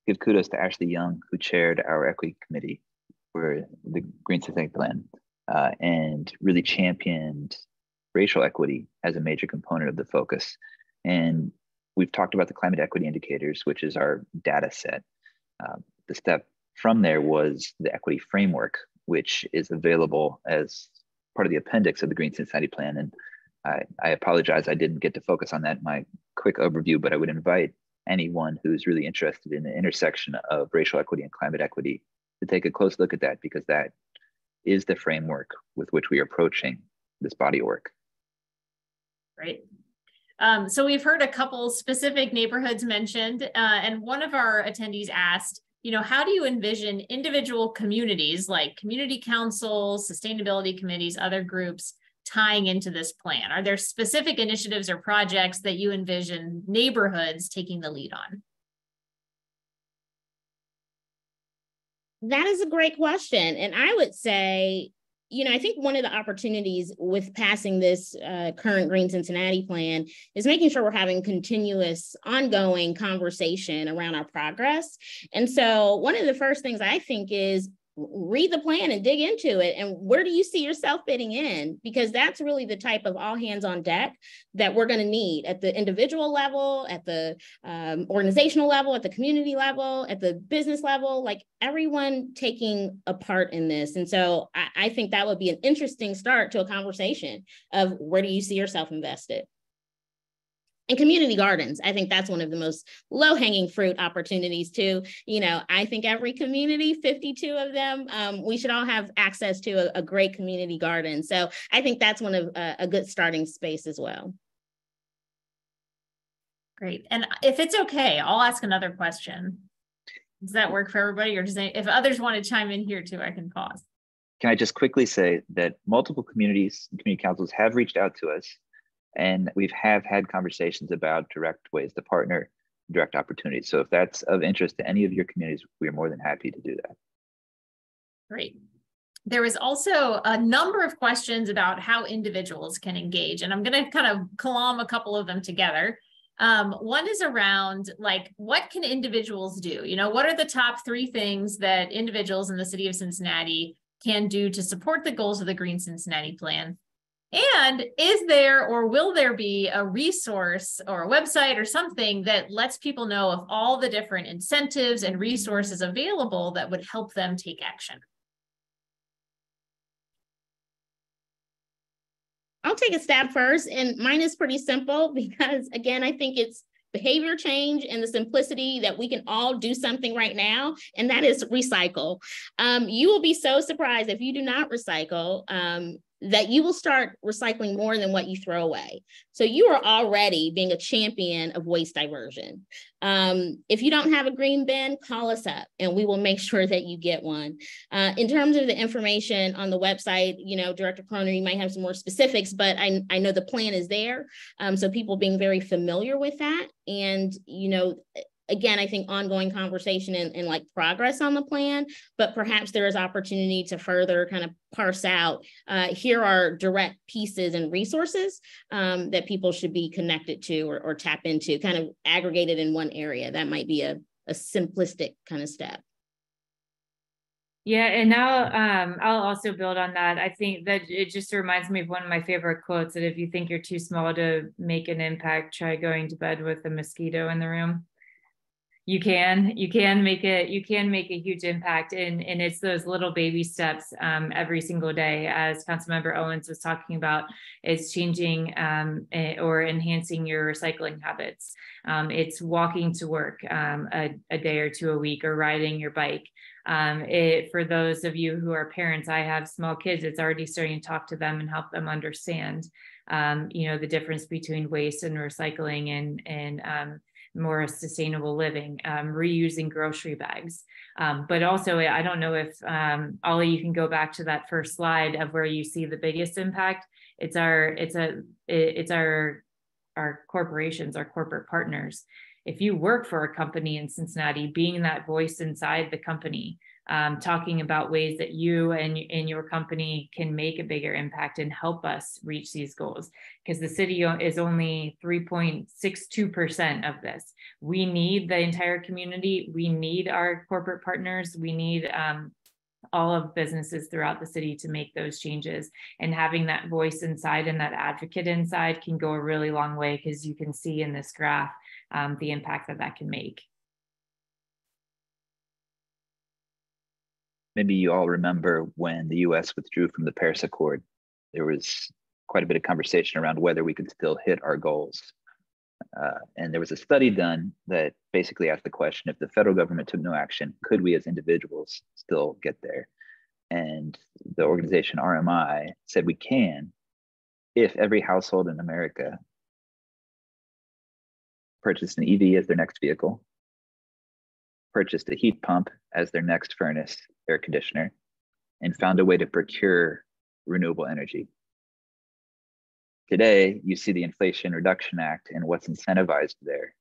give kudos to Ashley Young, who chaired our equity committee for the Green Cincinnati Plan and really championed racial equity as a major component of the focus. And we've talked about the climate equity indicators, which is our data set. The step from there was the equity framework, which is available as part of the appendix of the Green Cincinnati Plan. And I apologize, I didn't get to focus on that in my quick overview, but I would invite anyone who's really interested in the intersection of racial equity and climate equity to take a close look at that, because that is the framework with which we are approaching this body of work. Right. So we've heard a couple specific neighborhoods mentioned, and one of our attendees asked, you know, how do you envision individual communities like community councils, sustainability committees, other groups, tying into this plan? Are there specific initiatives or projects that you envision neighborhoods taking the lead on? That is a great question. And I would say, you know, I think one of the opportunities with passing this current Green Cincinnati Plan is making sure we're having continuous, ongoing conversation around our progress. And so one of the first things I think is read the plan and dig into it. And where do you see yourself fitting in? Because that's really the type of all hands on deck that we're going to need at the individual level, at the organizational level, at the community level, at the business level, like everyone taking a part in this. And so I think that would be an interesting start to a conversation of where do you see yourself invested? And community gardens, I think that's one of the most low-hanging fruit opportunities too. You know, I think every community, 52 of them, we should all have access to a great community garden. So I think that's one of a good starting space as well. Great. And if it's okay, I'll ask another question. Does that work for everybody? Or does it, if others want to chime in here too, I can pause. Can I just quickly say that multiple communities and community councils have reached out to us, and we have had conversations about direct ways to partner, direct opportunities. So if that's of interest to any of your communities, we are more than happy to do that. Great. There was also a number of questions about how individuals can engage, and I'm going to kind of glom a couple of them together. One is around, like, what can individuals do? You know, what are the top three things that individuals in the city of Cincinnati can do to support the goals of the Green Cincinnati Plan? And is there, or will there be, a resource or a website or something that lets people know of all the different incentives and resources available that would help them take action? I'll take a stab first, and mine is pretty simple because, again, I think it's behavior change and the simplicity that we can all do something right now, and that is recycle. You will be so surprised if you do not recycle, that you will start recycling more than what you throw away. So you are already being a champion of waste diversion. If you don't have a green bin, call us up and we will make sure that you get one. In terms of the information on the website, you know, Director Kroner, you might have some more specifics, but I know the plan is there. So people being very familiar with that. And, you know, again, I think ongoing conversation and like progress on the plan, but perhaps there is opportunity to further kind of parse out. Here are direct pieces and resources that people should be connected to or tap into, kind of aggregated in one area. That might be a simplistic kind of step. Yeah, and now I'll also build on that. I think that it just reminds me of one of my favorite quotes, that if you think you're too small to make an impact, try going to bed with a mosquito in the room. You can make a huge impact. And it's those little baby steps every single day, as Councilmember Owens was talking about, is changing or enhancing your recycling habits. It's walking to work a day or two a week, or riding your bike. For those of you who are parents, I have small kids, it's already starting to talk to them and help them understand, you know, the difference between waste and recycling and more sustainable living, reusing grocery bags. But also, I don't know if, Ollie, you can go back to that first slide of where you see the biggest impact. It's our corporations, our corporate partners. If you work for a company in Cincinnati, being that voice inside the company, talking about ways that you and your company can make a bigger impact and help us reach these goals, because the city is only 3.62% of this. We need the entire community. We need our corporate partners. We need all of businesses throughout the city to make those changes. And having that voice inside and that advocate inside can go a really long way, because you can see in this graph the impact that that can make. Maybe you all remember when the US withdrew from the Paris Accord, there was quite a bit of conversation around whether we could still hit our goals. And there was a study done that basically asked the question, if the federal government took no action, could we as individuals still get there? And the organization RMI said we can, if every household in America purchased an EV as their next vehicle, purchased a heat pump as their next furnace, air conditioner, and found a way to procure renewable energy. Today, you see the Inflation Reduction Act and what's incentivized there: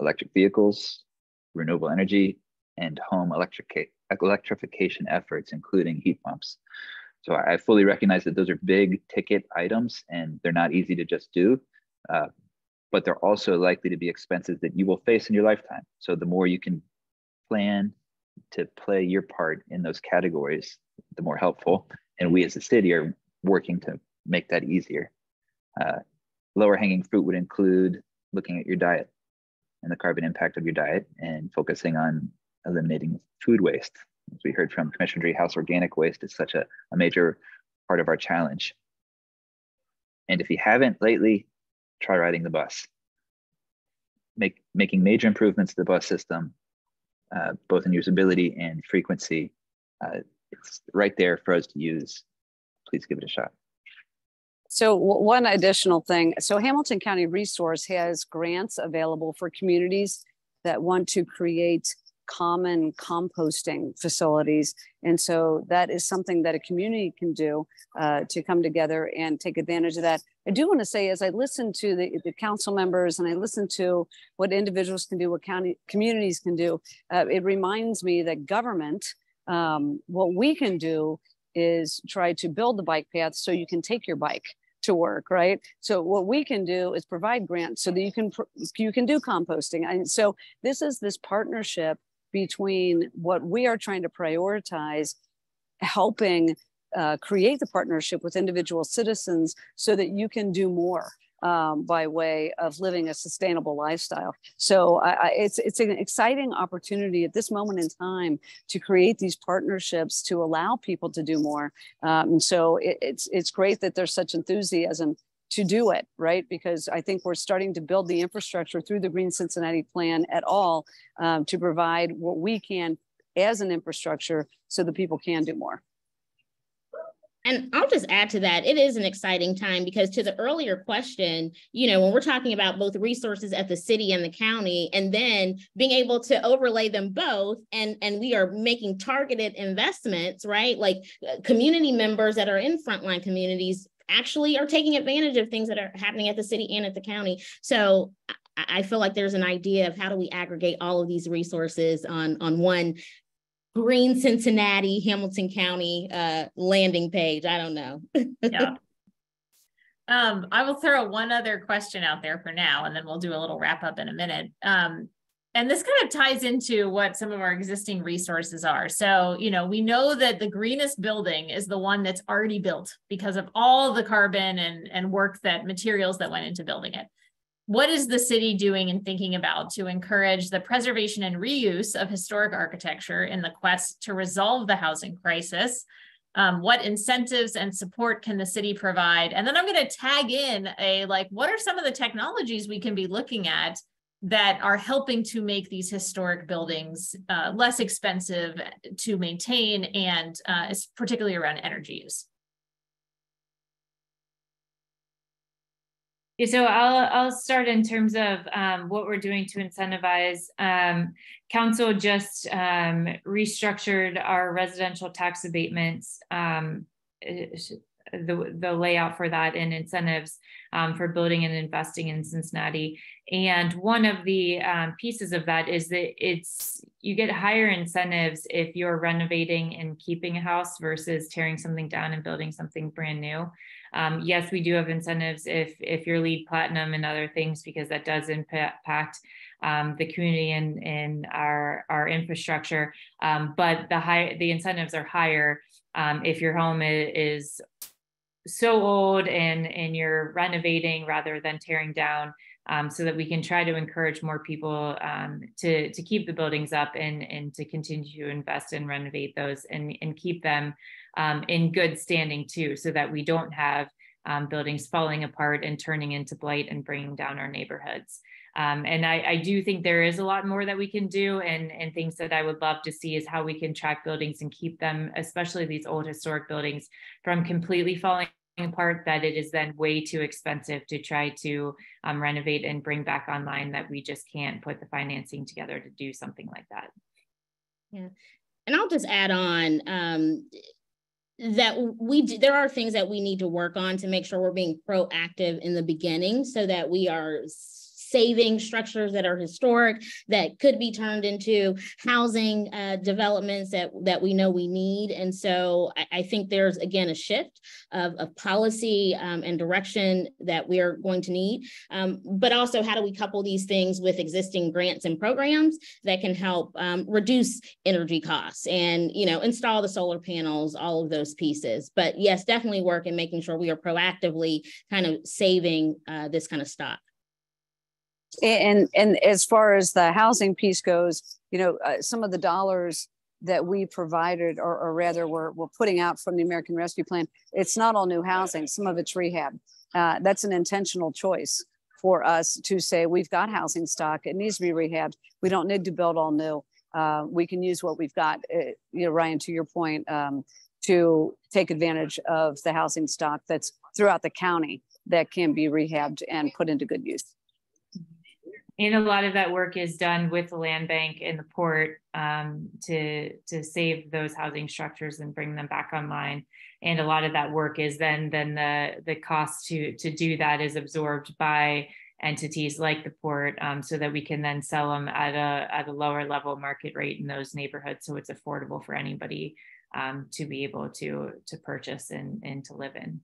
electric vehicles, renewable energy, and home electrification efforts, including heat pumps. So I fully recognize that those are big ticket items and they're not easy to just do. But they're also likely to be expenses that you will face in your lifetime. So the more you can plan to play your part in those categories, the more helpful. And we as a city are working to make that easier. Lower hanging fruit would include looking at your diet and the carbon impact of your diet and focusing on eliminating food waste. As we heard from Commissioner Driehaus, organic waste is such a major part of our challenge. And if you haven't lately, try riding the bus. Making major improvements to the bus system, both in usability and frequency. It's right there for us to use. Please give it a shot. So one additional thing. So Hamilton County Resource has grants available for communities that want to create common composting facilities. And so that is something that a community can do to come together and take advantage of that. I do want to say, as I listen to the council members and I listen to what individuals can do, what communities can do, it reminds me that government, what we can do is try to build the bike path so you can take your bike to work, right? So what we can do is provide grants so that you can do composting. And so this is this partnership between what we are trying to prioritize, helping create the partnership with individual citizens so that you can do more by way of living a sustainable lifestyle. So it's an exciting opportunity at this moment in time to create these partnerships to allow people to do more. So it's great that there's such enthusiasm to do it, right? Because I think we're starting to build the infrastructure through the Green Cincinnati Plan at all to provide what we can as an infrastructure so that people can do more. And I'll just add to that, it is an exciting time because to the earlier question, you know, when we're talking about both resources at the city and the county, and then being able to overlay them both, and we are making targeted investments, right? Like community members that are in frontline communities actually are taking advantage of things that are happening at the city and at the county. So I feel like there's an idea of how do we aggregate all of these resources on one Green Cincinnati, Hamilton County landing page. I don't know. Yeah. I will throw one other question out there for now, and then we'll do a little wrap up in a minute. And this kind of ties into what some of our existing resources are. So, you know, we know that the greenest building is the one that's already built because of all the carbon and work that materials that went into building it. What is the city doing and thinking about to encourage the preservation and reuse of historic architecture in the quest to resolve the housing crisis? What incentives and support can the city provide? And then I'm going to tag in a, like, what are some of the technologies we can be looking at that are helping to make these historic buildings less expensive to maintain, and particularly around energy use? So I'll start in terms of what we're doing to incentivize. Council just restructured our residential tax abatements, the layout for that and incentives for building and investing in Cincinnati. And one of the pieces of that is that you get higher incentives if you're renovating and keeping a house versus tearing something down and building something brand new. Yes, we do have incentives if you're LEED Platinum and other things, because that does impact the community and our infrastructure. But the incentives are higher if your home is so old and you're renovating rather than tearing down, so that we can try to encourage more people to keep the buildings up and to continue to invest and renovate those and keep them in good standing too, so that we don't have buildings falling apart and turning into blight and bringing down our neighborhoods. And I do think there is a lot more that we can do, and things that I would love to see is how we can track buildings and keep them, especially these old historic buildings, from completely falling apart, that it is then way too expensive to try to renovate and bring back online, that we just can't put the financing together to do something like that. Yeah, and I'll just add on, that there are things that we need to work on to make sure we're being proactive in the beginning, so that we are saving structures that are historic, that could be turned into housing developments that we know we need. And so I think there's, again, a shift of policy and direction that we are going to need. But also, how do we couple these things with existing grants and programs that can help reduce energy costs and, you know, install the solar panels, all of those pieces. But yes, definitely work in making sure we are proactively kind of saving this kind of stock. And as far as the housing piece goes, you know, some of the dollars that we provided, or rather we're putting out from the American Rescue Plan, it's not all new housing, some of it's rehab. That's an intentional choice for us to say, we've got housing stock, it needs to be rehabbed. We don't need to build all new. We can use what we've got, you know, Ryan, to your point, to take advantage of the housing stock that's throughout the county that can be rehabbed and put into good use. And a lot of that work is done with the land bank and the port to save those housing structures and bring them back online. And a lot of that work is then the cost to do that is absorbed by entities like the port, so that we can then sell them at a lower level market rate in those neighborhoods, so it's affordable for anybody to be able to purchase and to live in.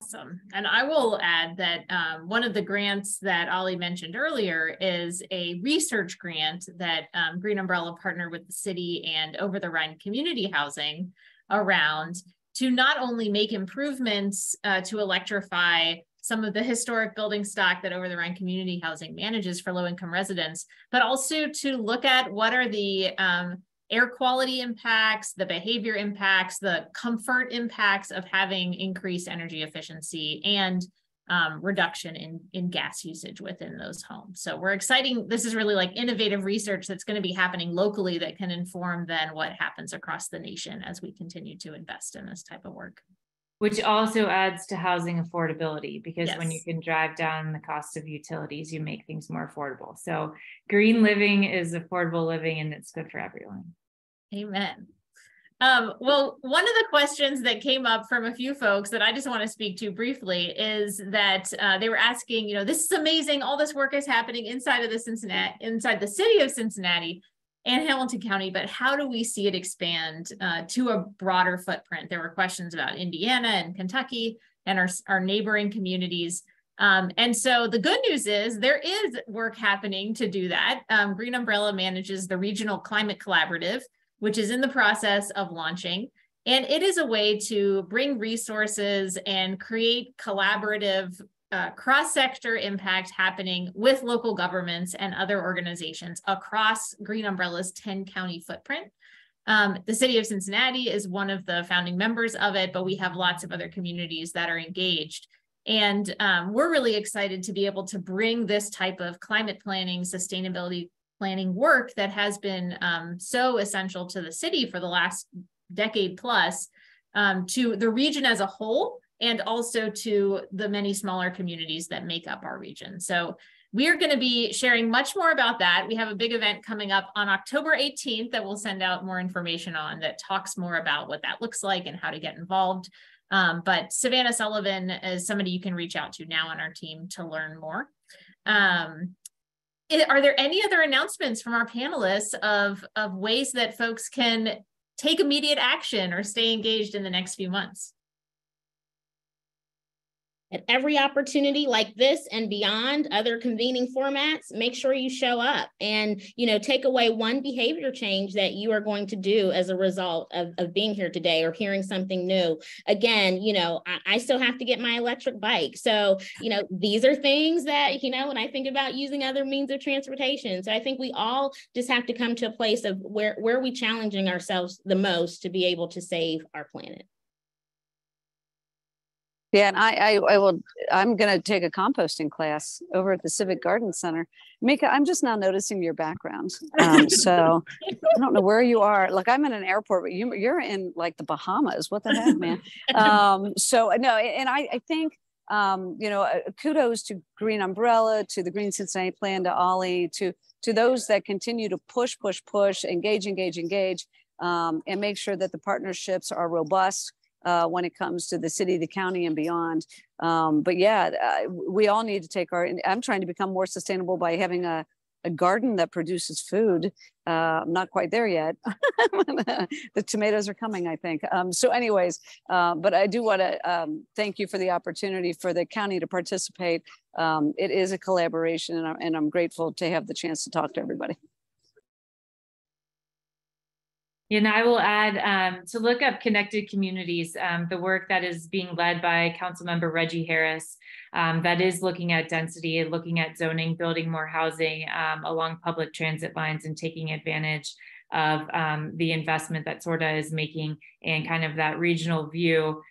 Awesome. And I will add that one of the grants that Ollie mentioned earlier is a research grant that Green Umbrella partnered with the city and Over the Rhine Community Housing around, to not only make improvements to electrify some of the historic building stock that Over the Rhine Community Housing manages for low-income residents, but also to look at what are the air quality impacts, the behavior impacts, the comfort impacts of having increased energy efficiency and reduction in gas usage within those homes. So we're exciting. This is really like innovative research that's going to be happening locally that can inform then what happens across the nation as we continue to invest in this type of work. Which also adds to housing affordability, because yes. When you can drive down the cost of utilities, you make things more affordable. So green living is affordable living, and it's good for everyone. Amen. Well, one of the questions that came up from a few folks that I just want to speak to briefly is that they were asking, you know, this is amazing. All this work is happening inside the city of Cincinnati and Hamilton County, but how do we see it expand to a broader footprint? There were questions about Indiana and Kentucky and our neighboring communities. And so the good news is there is work happening to do that. Green Umbrella manages the Regional Climate Collaborative, which is in the process of launching. And it is a way to bring resources and create collaborative cross-sector impact happening with local governments and other organizations across Green Umbrella's 10-county footprint. The city of Cincinnati is one of the founding members of it, but we have lots of other communities that are engaged. And we're really excited to be able to bring this type of climate planning, sustainability planning work that has been so essential to the city for the last decade plus to the region as a whole, and also to the many smaller communities that make up our region. So we are going to be sharing much more about that. We have a big event coming up on October 18th that we'll send out more information on that talks more about what that looks like and how to get involved. But Savannah Sullivan is somebody you can reach out to now on our team to learn more. Are there any other announcements from our panelists of ways that folks can take immediate action or stay engaged in the next few months? At every opportunity like this and beyond other convening formats, make sure you show up and, you know, take away one behavior change that you are going to do as a result of being here today or hearing something new. Again, you know, I still have to get my electric bike. So, you know, these are things that, you know, when I think about using other means of transportation. So I think we all just have to come to a place of where are we challenging ourselves the most to be able to save our planet. Yeah, and I'm going to take a composting class over at the Civic Garden Center. Meeka, I'm just now noticing your background. So I don't know where you are. Like, I'm in an airport, but you're in like the Bahamas. What the heck, man? So no, and I think, you know, kudos to Green Umbrella, to the Green Cincinnati Plan, to Ollie, to those that continue to push, push, push, engage, engage, engage, and make sure that the partnerships are robust when it comes to the city, the county, and beyond. But yeah, we all need to take our, I'm trying to become more sustainable by having a garden that produces food. I'm not quite there yet. The tomatoes are coming, I think. So anyways, but I do want to thank you for the opportunity for the county to participate. It is a collaboration, and I'm grateful to have the chance to talk to everybody. And I will add to look up Connected Communities, the work that is being led by Councilmember Reggie Harris, that is looking at density, looking at zoning, building more housing along public transit lines, and taking advantage of the investment that SORTA is making and kind of that regional view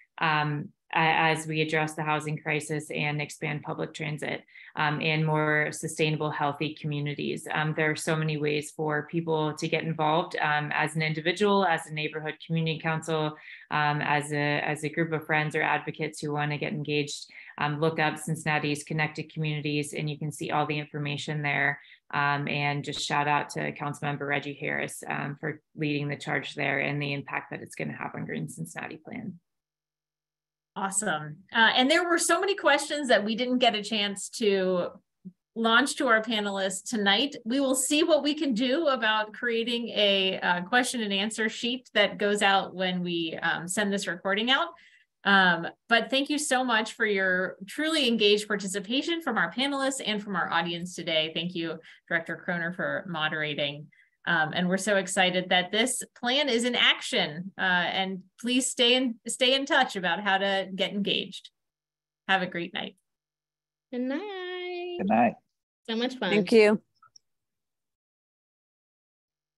as we address the housing crisis and expand public transit and more sustainable, healthy communities. There are so many ways for people to get involved as an individual, as a neighborhood community council, as a group of friends or advocates who want to get engaged. Look up Cincinnati's Connected Communities, and you can see all the information there. And just shout out to Councilmember Reggie Harris for leading the charge there and the impact that it's going to have on Green Cincinnati Plan. Awesome. And there were so many questions that we didn't get a chance to launch to our panelists tonight. We will see what we can do about creating a question and answer sheet that goes out when we send this recording out. But thank you so much for your truly engaged participation from our panelists and from our audience today. Thank you, Director Kroner, for moderating. And we're so excited that this plan is in action. And please stay in touch about how to get engaged. Have a great night. Good night. Good night. So much fun. Thank you.